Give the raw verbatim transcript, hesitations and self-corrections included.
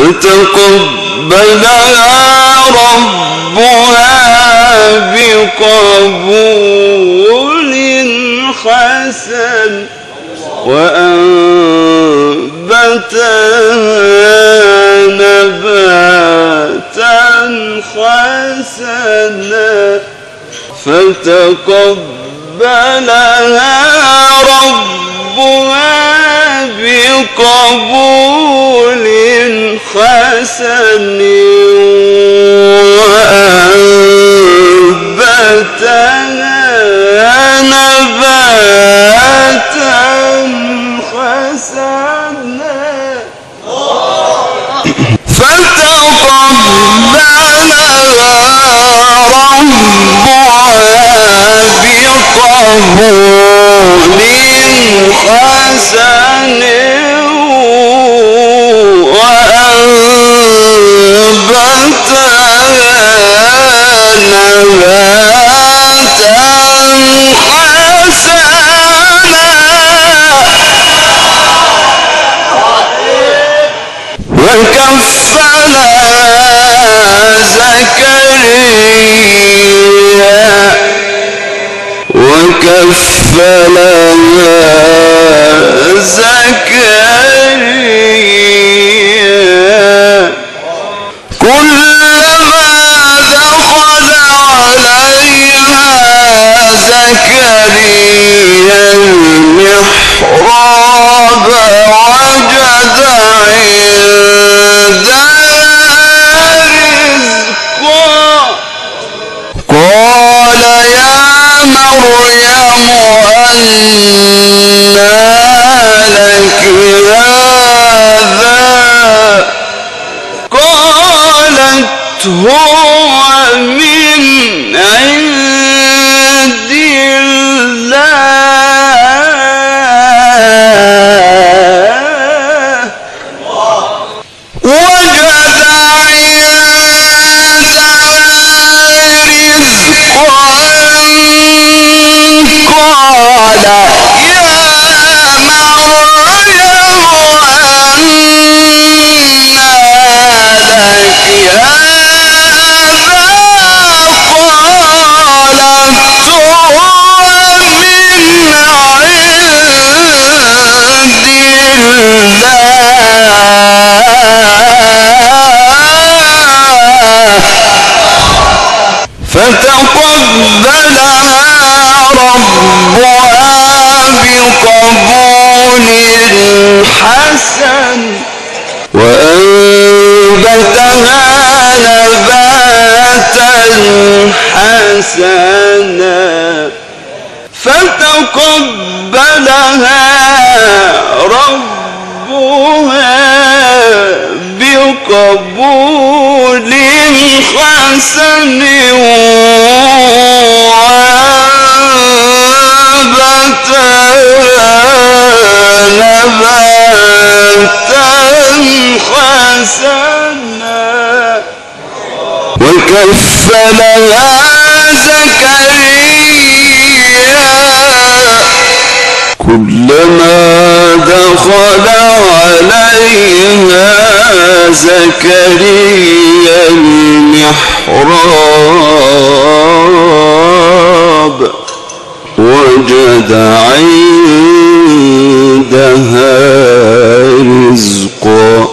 فتقبلها ربها بقبول حسن وأنبتها نباتا حسنا فتقبلها ربها بقبول حسن وأنبتها نباتا حسنا فتقبلها بقبول حسن وأنبتها نباتا حسنا وكفلها زكريا وكفلها زكريا كلما دخل عليها زكريا المحراب وجد عندها رزقا قال يا مريم أنى لك هذا قالت هو من عند الله وجد عندها رزقا قال يا مريم أنى لك هذا قالت هو من عند الله فتقبلها ربها بقبول حسن وأنبتها نباتا حسنا فتقبلها ربها بقبول حسن حسنا وكفلها زكريا كلما دخل عليها زكريا المحراب وجد عندها رزقا